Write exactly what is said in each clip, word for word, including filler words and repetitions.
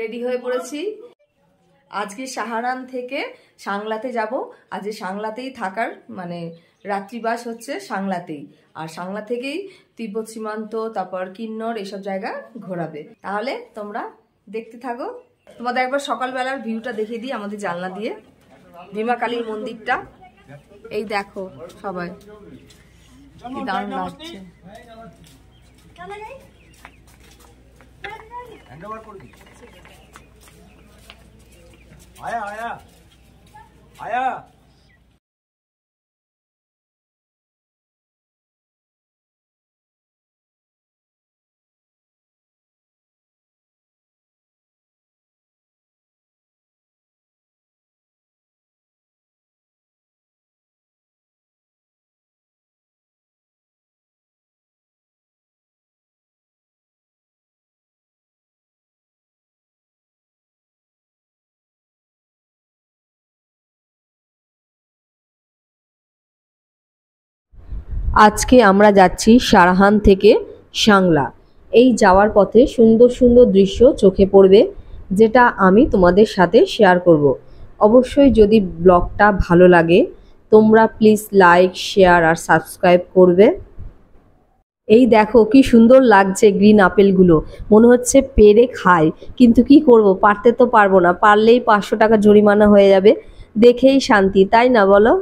Ready হয়ে পড়েছি। আজকে সাহারান থেকে সাংলাতে যাব। আজকে সাংলাতেই থাকার মানে রাত্রিবাস হচ্ছে সাংলাতেই, আর সাংলা থেকেই তিব্বত সীমান্ত, তারপর কিন্নর, এইসব জায়গা ঘোরাবে। তাহলে তোমরা দেখতে থাকো। তোমাদের একবার সকালবেলার ভিউটা দেখিয়ে দিই আমাদের জানলা দিয়ে। ভীমা কালীর মন্দিরটা এই দেখো, সবাই কি দারুণ লাগছে। আয়া আয়া আয়া আজকে আমরা যাচ্ছি সারাহান থেকে সাংলা। এই যাওয়ার পথে সুন্দর সুন্দর দৃশ্য চোখে পড়বে, যেটা আমি তোমাদের সাথে শেয়ার করব। অবশ্যই যদি ব্লগটা ভালো লাগে তোমরা প্লিজ লাইক, শেয়ার আর সাবস্ক্রাইব করবে। এই দেখো কি সুন্দর লাগছে গ্রিন আপেলগুলো, মনে হচ্ছে পেরে খাই, কিন্তু কি করব, পারতে তো পারবো না, পারলেই পাঁচশো টাকা জরিমানা হয়ে যাবে। দেখেই শান্তি, তাই না বলো?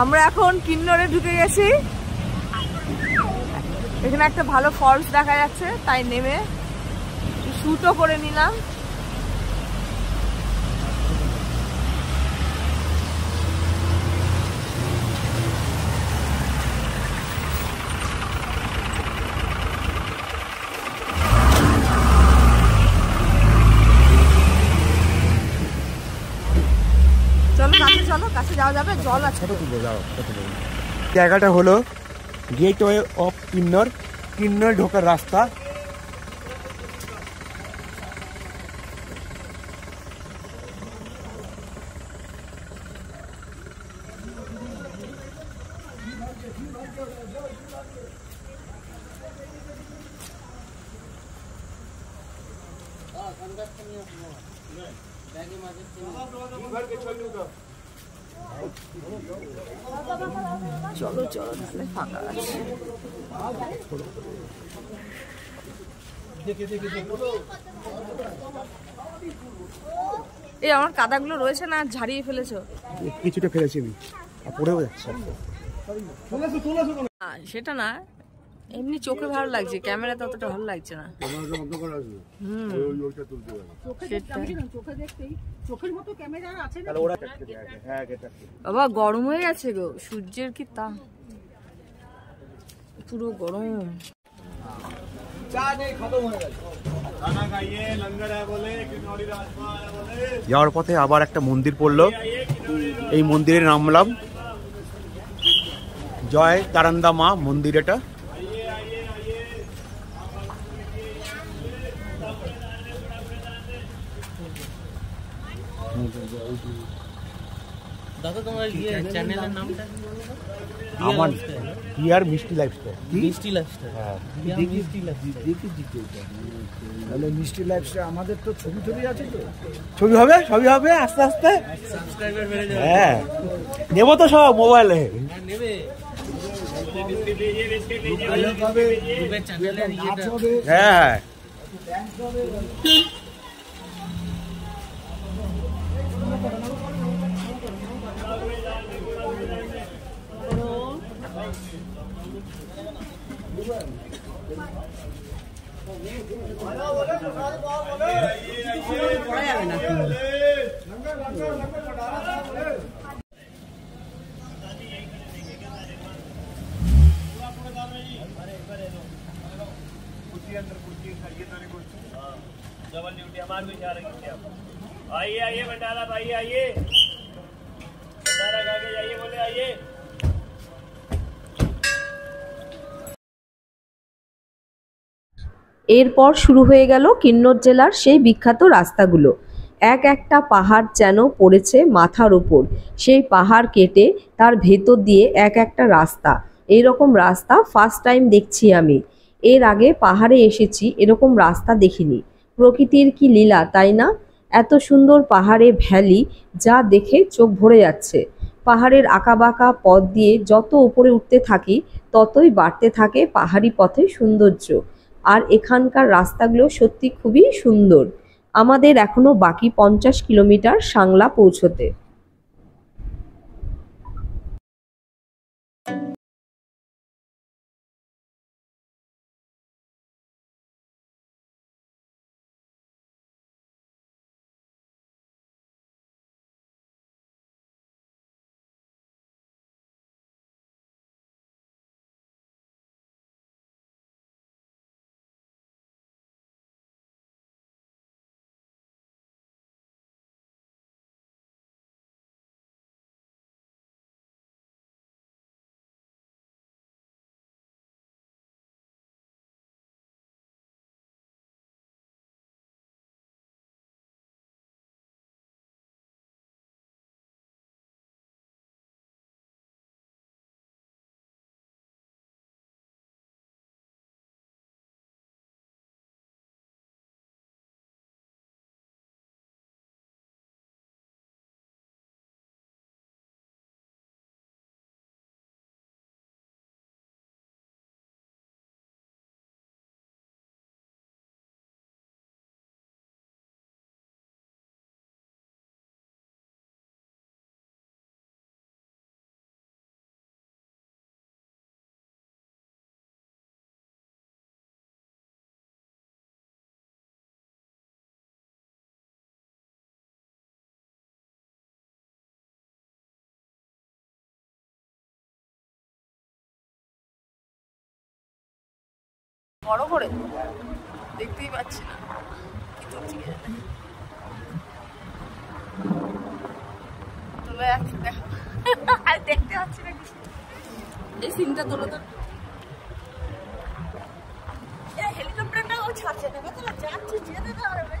আমরা এখন কিন্নরে ঢুকে গেছি। এখানে একটা ভালো ফলস দেখা যাচ্ছে, তাই নেমে শুটও করে নিলাম। জায়গাটা হলো গেটওয়ে অফ কিন্নর, কিন্নর ঢোকার রাস্তা। চলো চলো তাহলে ফাঁকা আছে। এই আমার কাদাগুলো রয়েছে না, ঝাড়িয়ে ফেলেছো? কিছুটা ফেলেছি আমি, পড়েও যাচ্ছে। সেটা না, এমনি চোখে ভালো লাগছে, ক্যামেরাতে অতটা ভালো লাগছে না। বাবা গরম হয়ে গেছে গো, সূর্যের কি তা পুরো গরম। যাওয়ার পথে আবার একটা মন্দির পড়লো, এই মন্দিরে নামলাম। জয় তারান্দা মা মন্দির এটা। দাদা তোমার ইয়ে চ্যানেলের নামটা আমার ইয়ার মিষ্টি লাইফস্টাইল। মিষ্টি লাইফস্টাইল, হ্যাঁ মিষ্টি লাইফস্টাইল দেখি দিতে তাহলে মিষ্টি লাইফস্টাইল। আমাদের তো ছবি ছবি আছে, তো ছবি হবে ছবি হবে আস্তে আস্তে সাবস্ক্রাইবার বেড়ে যাবে। হ্যাঁ নেব তো সব মোবাইলে, হ্যাঁ নেবে ইউটিউবে চ্যানেলের ইয়েটা, হ্যাঁ থ্যাঙ্কস হবে। आइए आइए भंडारा भाई, आइए भंडारा खा के जाइए, बोले आइए। এরপর শুরু হয়ে গেল কিন্নর জেলার সেই বিখ্যাত রাস্তাগুলো। এক একটা পাহাড় যেন পড়েছে মাথার ওপর, সেই পাহাড় কেটে তার ভেতর দিয়ে এক একটা রাস্তা। এইরকম রাস্তা ফার্স্ট টাইম দেখছি আমি, এর আগে পাহাড়ে এসেছি এরকম রাস্তা দেখিনি। প্রকৃতির কি লীলা তাই না? এত সুন্দর পাহাড়ে ভ্যালি, যা দেখে চোখ ভরে যাচ্ছে। পাহাড়ের আঁকাবাঁকা পথ দিয়ে যত উপরে উঠতে থাকি ততই বাড়তে থাকে পাহাড়ি পথে সৌন্দর্য, আর এখানকার রাস্তাগুলো সত্যি খুবই সুন্দর। আমাদের এখনো বাকি পঞ্চাশ কিলোমিটার সাংলা পৌঁছতে। বড় করে দেখতেই পাচ্ছি না কি করছি তোলে আর দেখতে পাচ্ছি না কিছু। এই সিনটা তোলো তো হেলিকপ্টারটা ও ছাড়ছে না তোরা যাচ্ছে যেতে দাও রে ভাই।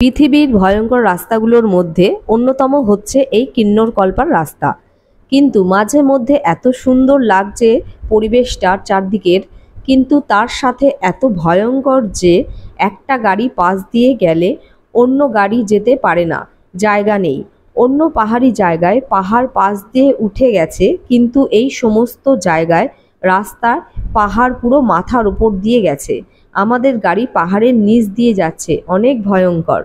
পৃথিবীর ভয়ঙ্কর রাস্তাগুলোর মধ্যে অন্যতম হচ্ছে এই কিন্নর কল্পার রাস্তা, কিন্তু মাঝে মধ্যে এত সুন্দর লাগছে পরিবেশটা চারদিকের, কিন্তু তার সাথে এত ভয়ঙ্কর যে একটা গাড়ি পাশ দিয়ে গেলে অন্য গাড়ি যেতে পারে না, জায়গা নেই। অন্য পাহাড়ি জায়গায় পাহাড় পাশ দিয়ে উঠে গেছে, কিন্তু এই সমস্ত জায়গায় রাস্তার পাহাড় পুরো মাথার উপর দিয়ে গেছে, আমাদের গাড়ি পাহাড়ের নিচ দিয়ে যাচ্ছে, অনেক ভয়ঙ্কর।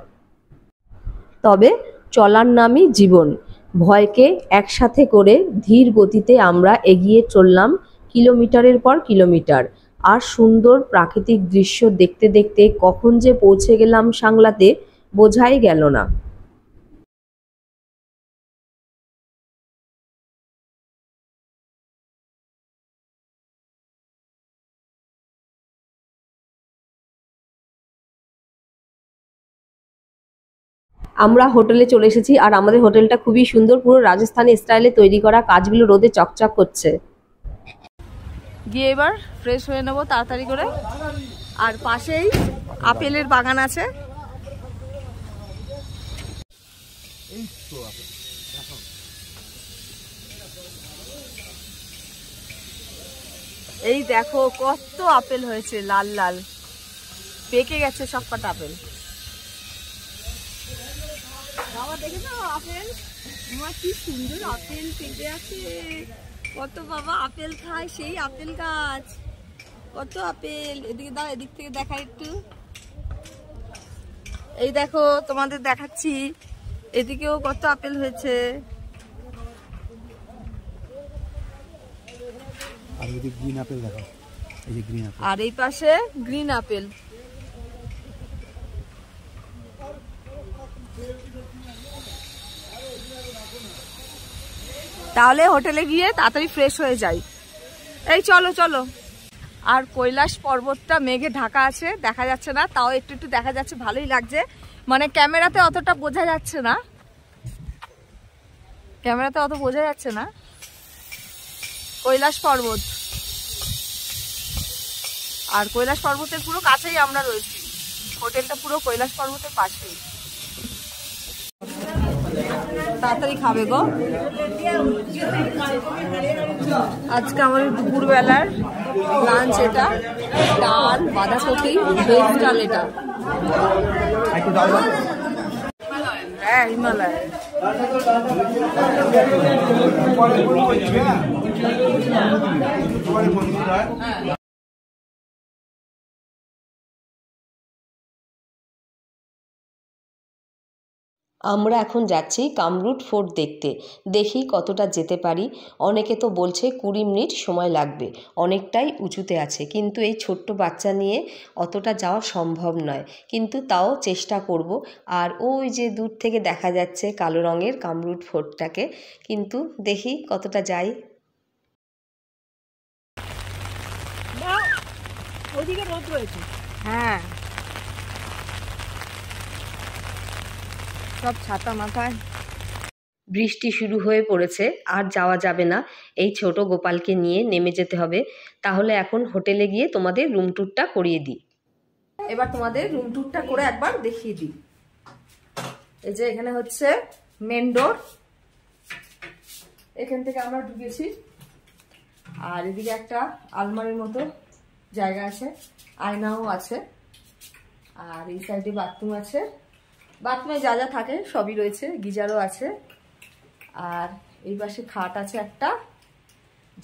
তবে চলার নামই জীবন, ভয়কে একসাথে করে ধীর গতিতে আমরা এগিয়ে চললাম কিলোমিটারের পর কিলোমিটার, আর সুন্দর প্রাকৃতিক দৃশ্য দেখতে দেখতে কখন যে পৌঁছে গেলাম সাংলাতে বোঝাই গেল না। আমরা হোটেলে চলে এসেছি, আর আমাদের হোটেলটা খুবই সুন্দর, পুরো রাজস্থানি স্টাইলে তৈরি করা, কাজগুলো রোদে চকচক করছে। গিয়ে এবার ফ্রেশ হয়ে নেব তাড়াতাড়ি করে, আর পাশেই আপেলের বাগান আছে। এই দেখো কত আপেল হয়েছে, লাল লাল পেকে গেছে সব কটা আপেল। বাবা দেখে তো আপেল, আমার কি সুন্দর আপেল পেটে আছে, কত বাবা আপেল খায়, সেই আপেল গাছ, কত আপেল। এদিকে দাও, এদিক থেকে দেখা একটু, এই দেখো তোমাদের দেখাচ্ছি, এদিকেও কত আপেল হয়েছে। আর এই দিকে গ্রিন আপেল দেখো, এই যে গ্রিন আপেল, আর এই পাশে গ্রিন আপেল। তাহলে হোটেলে গিয়ে তাড়াতাড়ি ফ্রেশ হয়ে যাই, এই চলো চলো। আর কৈলাস পর্বতটা মেঘে ঢাকা আছে, দেখা যাচ্ছে না, তাও একটু একটু দেখা যাচ্ছে, ভালোই লাগছে, মানে ক্যামেরাতে অতটা বোঝা যাচ্ছে না, ক্যামেরাতে অত বোঝা যাচ্ছে না কৈলাস পর্বত। আর কৈলাস পর্বতের পুরো কাছেই আমরা রয়েছি, হোটেলটা পুরো কৈলাস পর্বতের পাশেই। তাড়াতাড়ি খাবে গো। আজকে আমাদের দুপুরবেলার লাঞ্চ এটা, ডাল বাঁধাকপি ভেজ ডাল, এটা হ্যাঁ হিমালয়। আমরা এখন যাচ্ছি কামরুট ফোর্ট দেখতে, দেখি কতটা যেতে পারি। অনেকে তো বলছে কুড়ি মিনিট সময় লাগবে, অনেকটাই উঁচুতে আছে, কিন্তু এই ছোট্ট বাচ্চা নিয়ে অতটা যাওয়া সম্ভব নয়, কিন্তু তাও চেষ্টা করব। আর ওই যে দূর থেকে দেখা যাচ্ছে কালো রঙের কামরুট ফোর্টটাকে, কিন্তু দেখি কতটা যাই। হ্যাঁ, সব ছাতা মাথায়। বৃষ্টি শুরু হয়ে পড়েছে, আর যাওয়া যাবে না, এই ছোট গোপালকে নিয়ে নেমে যেতে হবে। তাহলে এখন হোটেলে গিয়ে তোমাদের রুম ট্যুরটা করিয়ে দিই। এবার তোমাদের রুম ট্যুরটা করে একবার দেখিয়ে দিই। এই যে এখানে হচ্ছে মেন ডোর, এখান থেকে আমরা ঢুকেছি। আর এদিকে একটা আলমারির মতো জায়গা আছে, আয়নাও আছে, আর এই সাইডে বাথরুম আছে। বাথরুমে যা যা থাকে সবই রয়েছে, গিজারও আছে। আর এই পাশে খাট আছে একটা,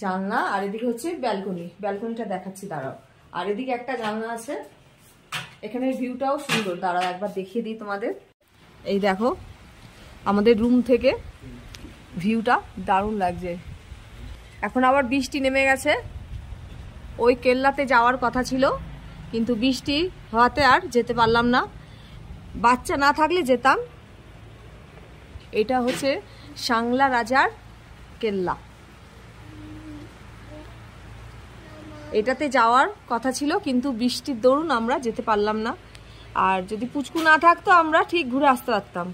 জানলা, আর এদিকে হচ্ছে ব্যালকনি। ব্যালকনিটা দেখাচ্ছি, দাঁড়াও। আর এদিকে একটা জানলা আছে, এখানে ভিউটাও সুন্দর, দাঁড়াও একবার দেখিয়ে দিই তোমাদের। এই দেখো আমাদের রুম থেকে ভিউটা দারুণ লাগছে। এখন আবার বৃষ্টি নেমে গেছে। ওই কেল্লাতে যাওয়ার কথা ছিল, কিন্তু বৃষ্টি হওয়াতে আর যেতে পারলাম না, বাচ্চা না থাকলে যেতাম। এটা হচ্ছে সাংলা রাজার কেল্লা, এটাতে যাওয়ার কথা ছিল, কিন্তু বৃষ্টির দরুন আমরা যেতে পারলাম না। আর যদি পুচকু না থাকতো আমরা ঠিক ঘুরে আসতে পারতাম,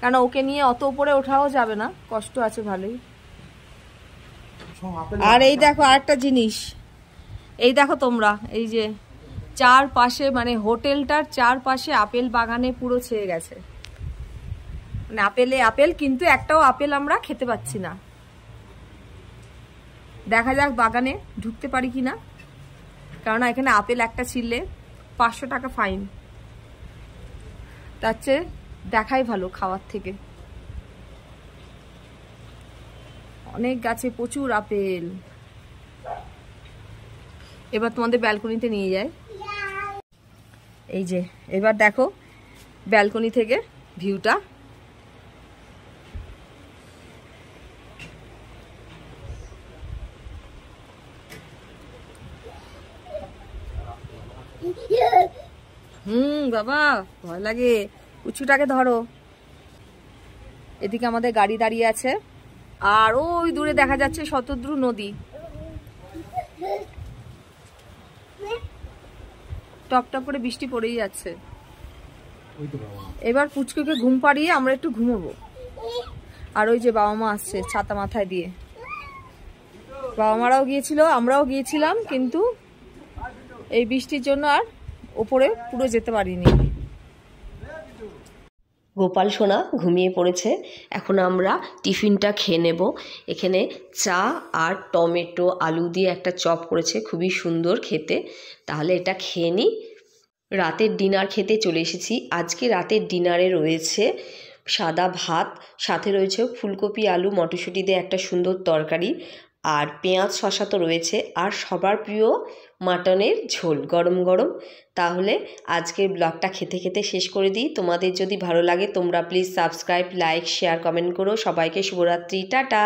কারণ ওকে নিয়ে অত উপরে ওঠাও যাবে না, কষ্ট আছে ভালোই। আর এই দেখো আরেকটা জিনিস, এই দেখো তোমরা, এই যে চারপাশে মানে হোটেলটার চারপাশে আপেল বাগানে পুরো ছেয়ে গেছে, মানে আপেলে আপেল, কিন্তু একটাও আপেল আমরা খেতে পাচ্ছি না। দেখা যাক বাগানে ঢুকতে পারি কিনা, কারণ এখানে আপেল একটা ছিঁড়লে পাঁচশো টাকা ফাইন, তার চেয়ে দেখাই ভালো খাওয়ার থেকে। অনেক গাছে প্রচুর আপেল। এবার তোমাদের ব্যালকনিতে নিয়ে যায়। এই যে এবার দেখো ব্যালকনি থেকে ভিউটা, হুম বাবা ভয় লাগে, উঁচুটাকে ধরো। এদিকে আমাদের গাড়ি দাঁড়িয়ে আছে, আর ওই দূরে দেখা যাচ্ছে শতদ্রু নদী, টপ টপ করে বৃষ্টি পড়েই যাচ্ছে। এবার পুচকুকে ঘুম পাড়িয়ে আমরা একটু ঘুমাবো। আর ওই যে বাবা মা আসছে ছাতা মাথায় দিয়ে, বাবা মারাও গিয়েছিল, আমরাও গিয়েছিলাম, কিন্তু এই বৃষ্টির জন্য আর ওপরে পুরো যেতে পারিনি। গোপাল সোনা ঘুমিয়ে পড়েছে, এখন আমরা টিফিনটা খেয়ে নেব। এখানে চা আর টমেটো আলু দিয়ে একটা চপ করেছে, খুবই সুন্দর খেতে, তাহলে এটা খেয়ে নিই। রাতের ডিনার খেতে চলে এসেছি। আজকে রাতের ডিনারে রয়েছে সাদা ভাত, সাথে রয়েছে ফুলকপি আলু মটরশুঁটি দিয়ে একটা সুন্দর তরকারি, আর পেঁয়াজ শসা তো রয়েছে, আর সবার প্রিয় মাটনের ঝোল গরম গরম। তাহলে আজকের ব্লগটা খেতে খেতে শেষ করে দিই। তোমাদের যদি ভালো লাগে তোমরা please subscribe, like, share, comment করো। সবাইকে শুভরাত্রি, টাটা।